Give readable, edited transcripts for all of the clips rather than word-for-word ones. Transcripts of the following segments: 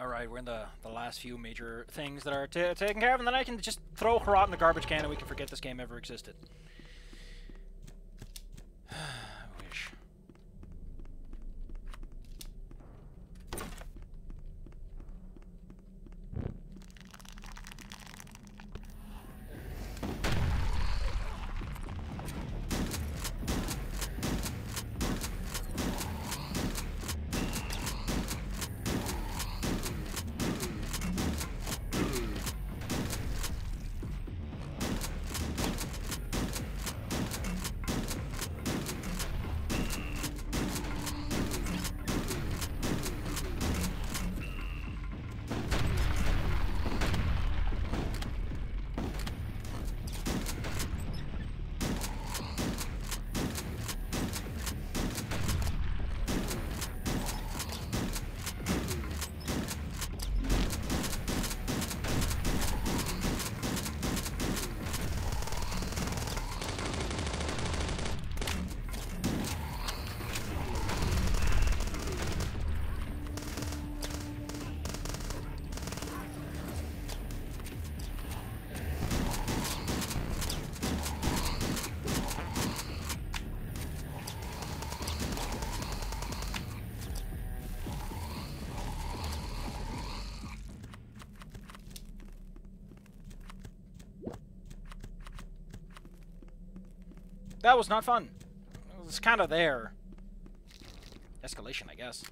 Alright, we're in the last few major things that are taken care of, and then I can just throw Hrot in the garbage can and we can forget this game ever existed. I wish. That was not fun. It was kind of there. Escalation, I guess.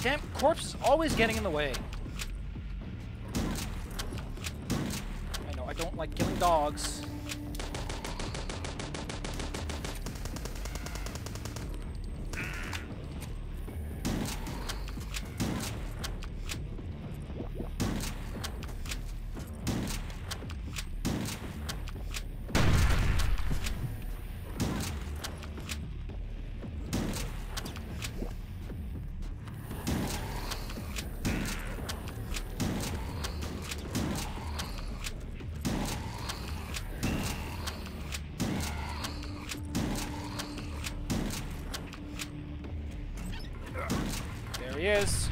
Damn, corpse is always getting in the way. I know, I don't like killing dogs. He is.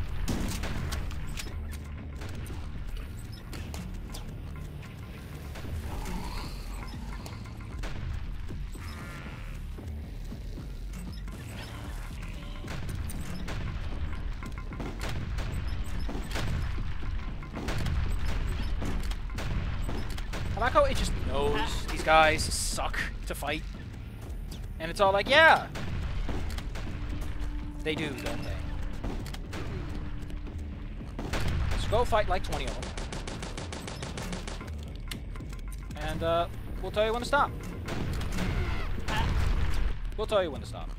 I like how it just knows these guys suck to fight. And it's all like, yeah! They do, don't they? Go fight like 20 of them. And we'll tell you when to stop. We'll tell you when to stop.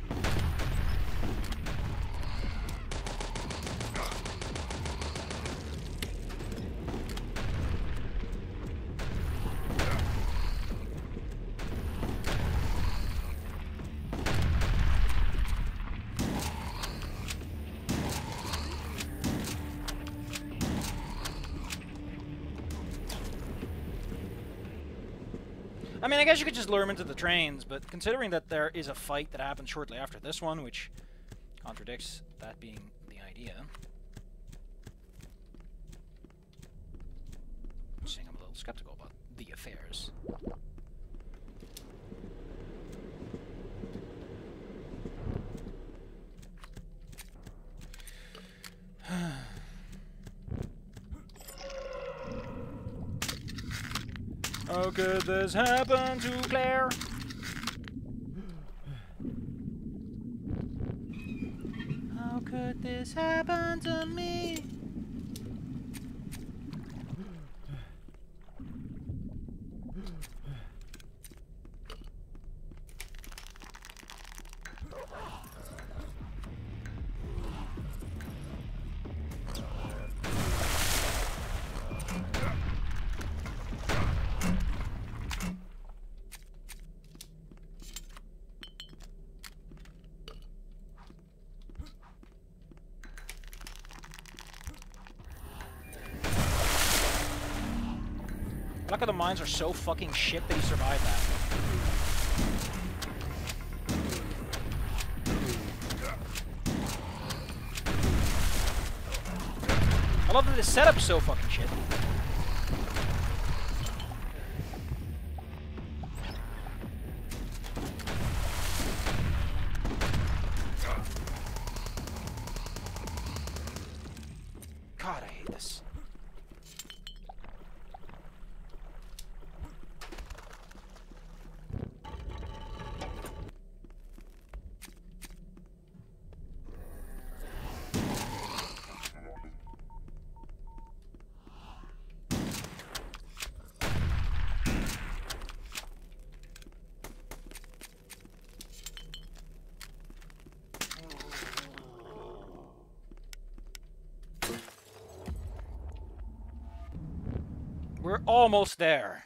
I mean, I guess you could just lure them into the trains, but considering that there is a fight that happened shortly after this one, which contradicts that being the idea. I'm saying I'm a little skeptical about the affairs. How could this happen to Claire? How could this happen to me? Luck of the mines are so fucking shit that he survived that. I love that this setup's so fucking shit. God, I hate this. We're almost there.